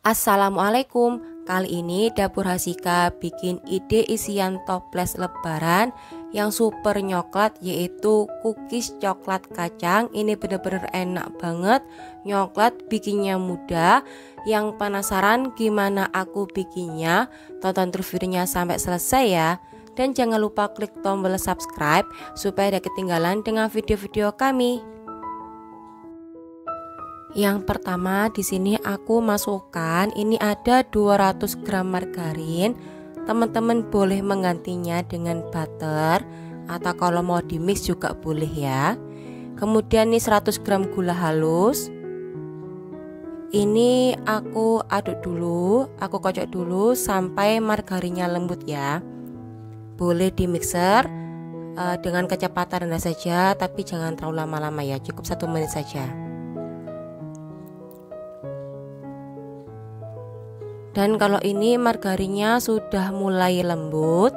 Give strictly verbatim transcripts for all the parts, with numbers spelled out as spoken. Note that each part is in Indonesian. Assalamualaikum, kali ini Dapur Hasika bikin ide isian toples lebaran yang super nyoklat, yaitu cookies coklat kacang. Ini bener-bener enak banget, nyoklat bikinnya mudah. Yang penasaran gimana aku bikinnya, tonton terus videonya sampai selesai ya. Dan jangan lupa klik tombol subscribe supaya tidak ketinggalan dengan video-video kami. Yang pertama di sini aku masukkan ini ada dua ratus gram margarin. Teman-teman boleh menggantinya dengan butter atau kalau mau di mix juga boleh ya. Kemudian ini seratus gram gula halus. Ini aku aduk dulu, aku kocok dulu sampai margarinnya lembut ya. Boleh di mixer uh, dengan kecepatan rendah saja, tapi jangan terlalu lama-lama ya, cukup satu menit saja. Dan kalau ini margarinnya sudah mulai lembut.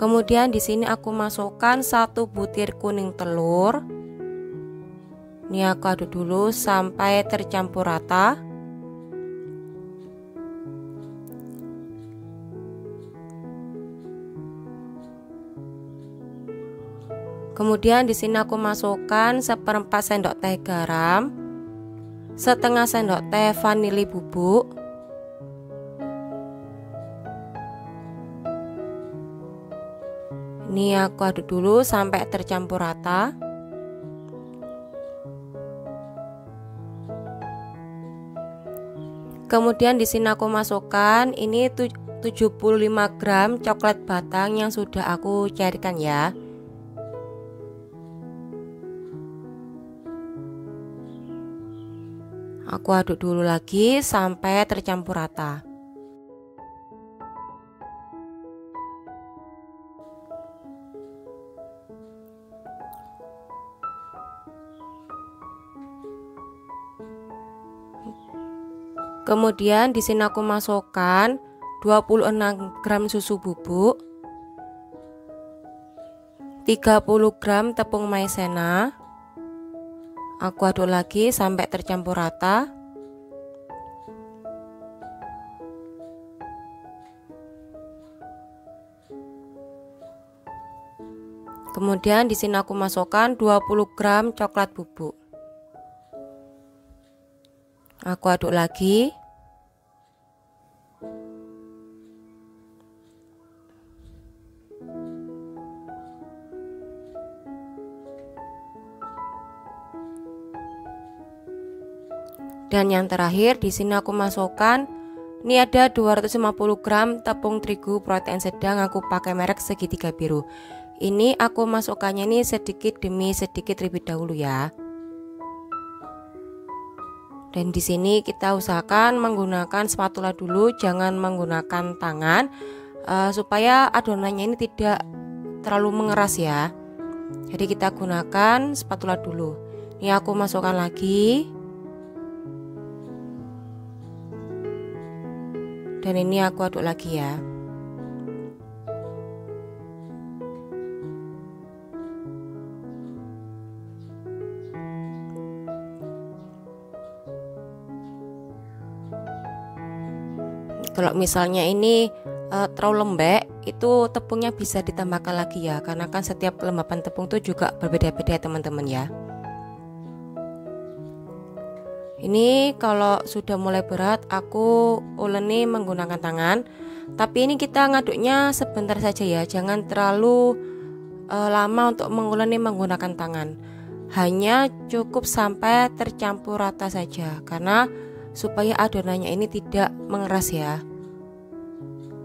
Kemudian di sini aku masukkan satu butir kuning telur. Ini aku aduk dulu sampai tercampur rata. Kemudian di sini aku masukkan seperempat sendok teh garam, setengah sendok teh vanili bubuk, ini aku aduk dulu sampai tercampur rata. Kemudian di sini aku masukkan ini tujuh puluh lima gram coklat batang yang sudah aku cairkan ya. Aku aduk dulu lagi sampai tercampur rata. Kemudian di sini aku masukkan dua puluh enam gram susu bubuk, tiga puluh gram tepung maizena. Aku aduk lagi sampai tercampur rata. Kemudian di sini aku masukkan dua puluh gram coklat bubuk. Aku aduk lagi. Dan yang terakhir di sini aku masukkan ini ada dua ratus lima puluh gram tepung terigu protein sedang, aku pakai merek Segitiga Biru. Ini aku masukkannya ini sedikit demi sedikit terlebih dahulu ya. Dan di sini kita usahakan menggunakan spatula dulu, jangan menggunakan tangan uh, supaya adonannya ini tidak terlalu mengeras ya. Jadi kita gunakan spatula dulu. Ini aku masukkan lagi. Dan ini aku aduk lagi ya. Kalau misalnya ini e, terlalu lembek, itu tepungnya bisa ditambahkan lagi ya, karena kan setiap kelembapan tepung itu juga berbeda-beda teman-teman ya. Ini kalau sudah mulai berat aku uleni menggunakan tangan. Tapi ini kita ngaduknya sebentar saja ya, jangan terlalu e, lama untuk menguleni menggunakan tangan. Hanya cukup sampai tercampur rata saja, karena supaya adonannya ini tidak mengeras ya.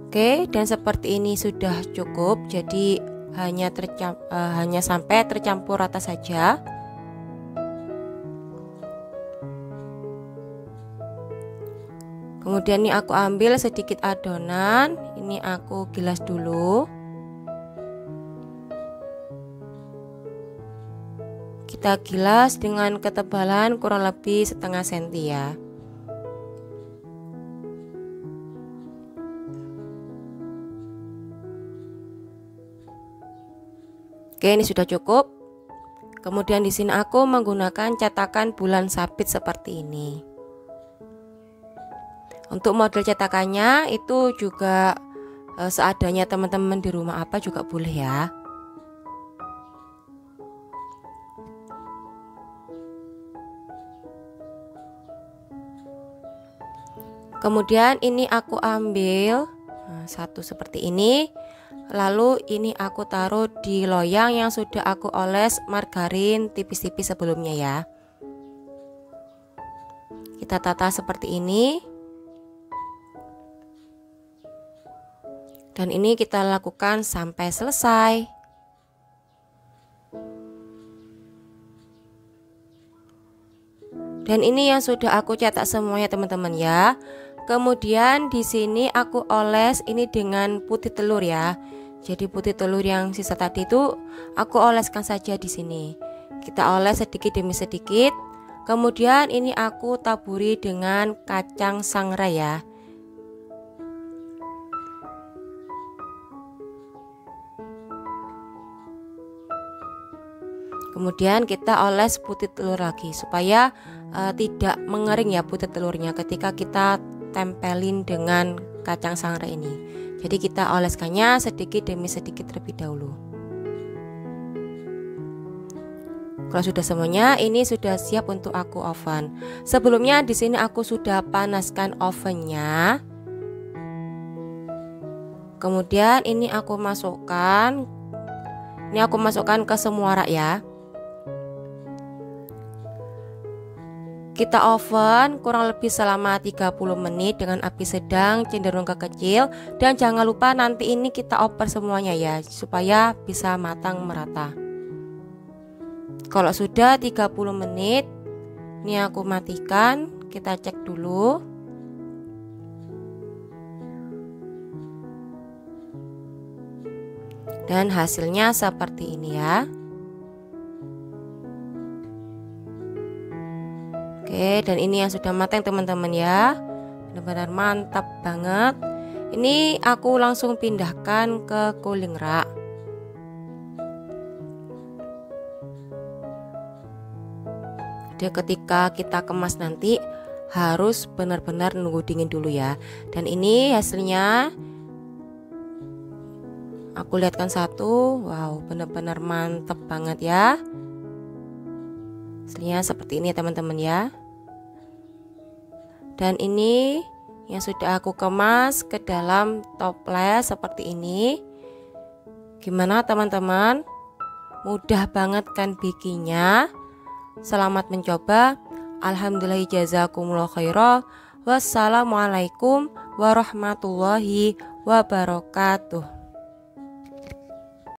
Oke, dan seperti ini sudah cukup. Jadi hanya tercam, e, hanya sampai tercampur rata saja. Kemudian ini aku ambil sedikit adonan, ini aku gilas dulu. Kita gilas dengan ketebalan kurang lebih setengah senti ya. Oke, ini sudah cukup. Kemudian di sini aku menggunakan cetakan bulan sabit seperti ini. Untuk model cetakannya itu juga e, seadanya teman-teman di rumah apa juga boleh ya. Kemudian ini aku ambil nah, satu seperti ini. Lalu ini aku taruh di loyang yang sudah aku oles margarin tipis-tipis sebelumnya ya. Kita tata seperti ini. Dan ini kita lakukan sampai selesai. Dan ini yang sudah aku cetak semuanya teman-teman ya. Kemudian di sini aku oles ini dengan putih telur ya. Jadi putih telur yang sisa tadi itu aku oleskan saja di sini. Kita oles sedikit demi sedikit. Kemudian ini aku taburi dengan kacang sangrai ya. Kemudian kita oles putih telur lagi supaya uh, tidak mengering ya putih telurnya ketika kita tempelin dengan kacang sangrai ini. Jadi kita oleskannya sedikit demi sedikit terlebih dahulu. Kalau sudah semuanya, ini sudah siap untuk aku oven. Sebelumnya di sini aku sudah panaskan ovennya. Kemudian ini aku masukkan, ini aku masukkan ke semua rak ya. Kita oven kurang lebih selama tiga puluh menit dengan api sedang cenderung ke kecil. Dan jangan lupa nanti ini kita oper semuanya ya, supaya bisa matang merata. Kalau sudah tiga puluh menit, ini aku matikan, kita cek dulu. Dan hasilnya seperti ini ya. Oke, dan ini yang sudah matang teman-teman ya. Benar-benar mantap banget. Ini aku langsung pindahkan ke cooling rack. Jadi ketika kita kemas nanti harus benar-benar nunggu dingin dulu ya. Dan ini hasilnya aku lihatkan satu. Wow, benar-benar mantap banget ya. Hasilnya seperti ini teman-teman ya. Dan ini yang sudah aku kemas ke dalam toples seperti ini. Gimana teman-teman? Mudah banget kan bikinnya. Selamat mencoba. Alhamdulillah jazakumullah khairah. Wassalamualaikum warahmatullahi wabarakatuh.